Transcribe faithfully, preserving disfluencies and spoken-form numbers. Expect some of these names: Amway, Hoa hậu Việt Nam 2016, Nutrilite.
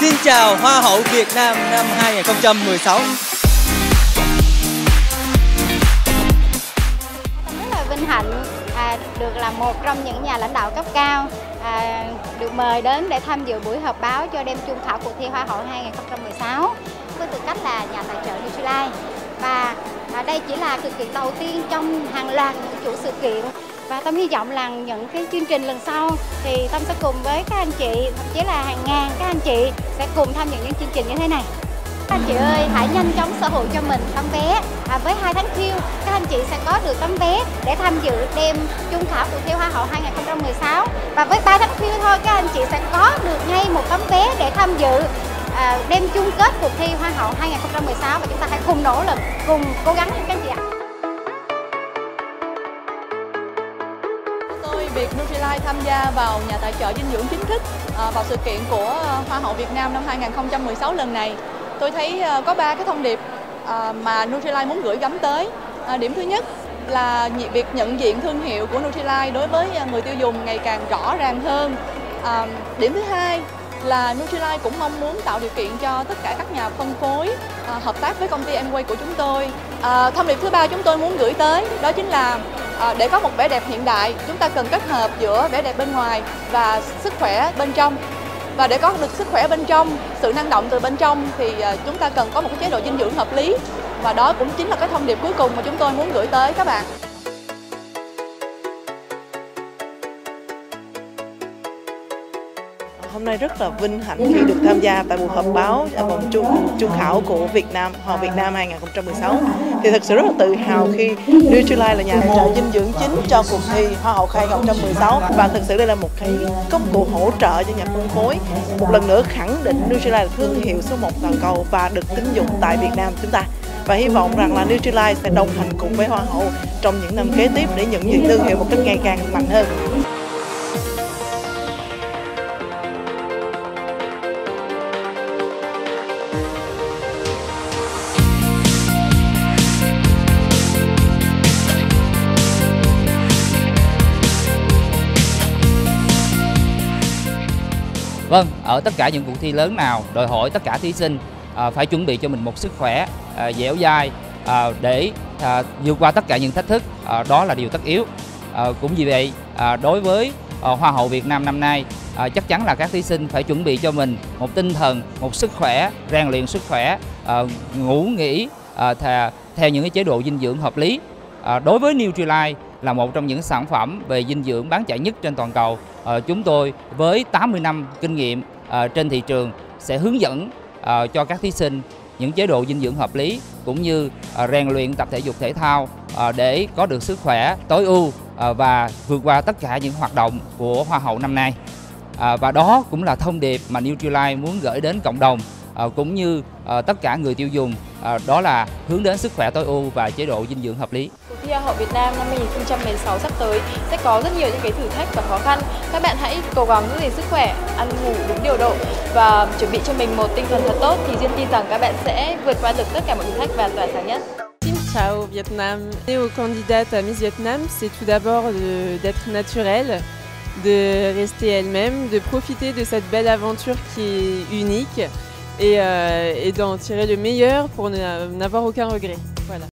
Xin chào Hoa hậu Việt Nam năm hai nghìn không trăm mười sáu. Mình rất là vinh hạnh à, được là một trong những nhà lãnh đạo cấp cao à, được mời đến để tham dự buổi họp báo cho đêm chung khảo cuộc thi Hoa hậu hai nghìn không trăm mười sáu với tư cách là nhà tài trợ Nutrilite. Và à, đây chỉ là sự kiện đầu tiên trong hàng loạt những chuỗi sự kiện. Và Tâm hy vọng là những cái chương trình lần sau thì Tâm sẽ cùng với các anh chị, thậm chí là hàng ngàn các anh chị sẽ cùng tham dự những chương trình như thế này. Các anh chị ơi, hãy nhanh chóng sở hữu cho mình tấm vé. À, với hai tháng phiêu, các anh chị sẽ có được tấm vé để tham dự đêm chung khảo cuộc thi Hoa hậu hai nghìn không trăm mười sáu. Và với ba tháng phiêu thôi, các anh chị sẽ có được ngay một tấm vé để tham dự à, đêm chung kết cuộc thi Hoa hậu hai nghìn không trăm mười sáu. Và chúng ta hãy cùng nỗ lực, cùng cố gắng các anh chị ạ. Việc Nutrilite tham gia vào nhà tài trợ dinh dưỡng chính thức vào sự kiện của Hoa hậu Việt Nam năm hai nghìn không trăm mười sáu lần này. Tôi thấy có ba cái thông điệp mà Nutrilite muốn gửi gắm tới. Điểm thứ nhất là việc nhận diện thương hiệu của Nutrilite đối với người tiêu dùng ngày càng rõ ràng hơn. Điểm thứ hai là Nutrilite cũng mong muốn tạo điều kiện cho tất cả các nhà phân phối hợp tác với công ty Amway của chúng tôi. Thông điệp thứ ba chúng tôi muốn gửi tới đó chính là À, để có một vẻ đẹp hiện đại, chúng ta cần kết hợp giữa vẻ đẹp bên ngoài và sức khỏe bên trong. Và để có được sức khỏe bên trong, sự năng động từ bên trong thì chúng ta cần có một cái chế độ dinh dưỡng hợp lý. Và đó cũng chính là cái thông điệp cuối cùng mà chúng tôi muốn gửi tới các bạn. Hôm nay rất là vinh hạnh khi được tham gia tại buổi họp báo vòng chung chung khảo của Việt Nam Hoa Việt Nam hai nghìn không trăm mười sáu. Thì thật sự rất là tự hào khi Nutrilite là nhà tài trợ dinh dưỡng chính cho cuộc thi Hoa hậu hai nghìn không trăm mười sáu, và thật sự đây là một cái công cụ hỗ trợ cho nhà phân phối. Một lần nữa khẳng định Nutrilite là thương hiệu số một toàn cầu và được tín dụng tại Việt Nam chúng ta. Và hy vọng rằng là Nutrilite sẽ đồng hành cùng với Hoa hậu trong những năm kế tiếp để nhận diện thương hiệu một cách ngày càng mạnh hơn. Vâng, ở tất cả những cuộc thi lớn nào đòi hỏi tất cả thí sinh à, phải chuẩn bị cho mình một sức khỏe à, dẻo dai à, để à, vượt qua tất cả những thách thức, à, đó là điều tất yếu. À, cũng vì vậy, à, đối với à, Hoa hậu Việt Nam năm nay, à, chắc chắn là các thí sinh phải chuẩn bị cho mình một tinh thần, một sức khỏe, rèn luyện sức khỏe, à, ngủ nghỉ à, thà, theo những cái chế độ dinh dưỡng hợp lý. À, đối với Nutrilite là một trong những sản phẩm về dinh dưỡng bán chạy nhất trên toàn cầu. À, chúng tôi với tám mươi năm kinh nghiệm à, trên thị trường sẽ hướng dẫn à, cho các thí sinh những chế độ dinh dưỡng hợp lý, cũng như à, rèn luyện tập thể dục thể thao à, để có được sức khỏe tối ưu à, và vượt qua tất cả những hoạt động của Hoa hậu năm nay. À, và đó cũng là thông điệp mà Nutrilite muốn gửi đến cộng đồng à, cũng như à, tất cả người tiêu dùng, à, đó là hướng đến sức khỏe tối ưu và chế độ dinh dưỡng hợp lý. Hoa hậu Việt Nam năm hai nghìn không trăm mười sáu sắp tới sẽ có rất nhiều những cái thử thách và khó khăn. Các bạn hãy cố gắng giữ gìn sức khỏe, ăn ngủ đúng điều độ và chuẩn bị cho mình một tinh thần thật tốt, thì Duyên tin rằng các bạn sẽ vượt qua được tất cả mọi thử thách và tỏa sáng nhất. Xin chào Việt Nam. Aux candidates à Miss Vietnam, c'est tout d'abord d'être naturelle, de rester elle-même, de profiter de cette belle aventure qui est unique et, euh, et d'en tirer le meilleur pour n'avoir aucun regret. Voilà.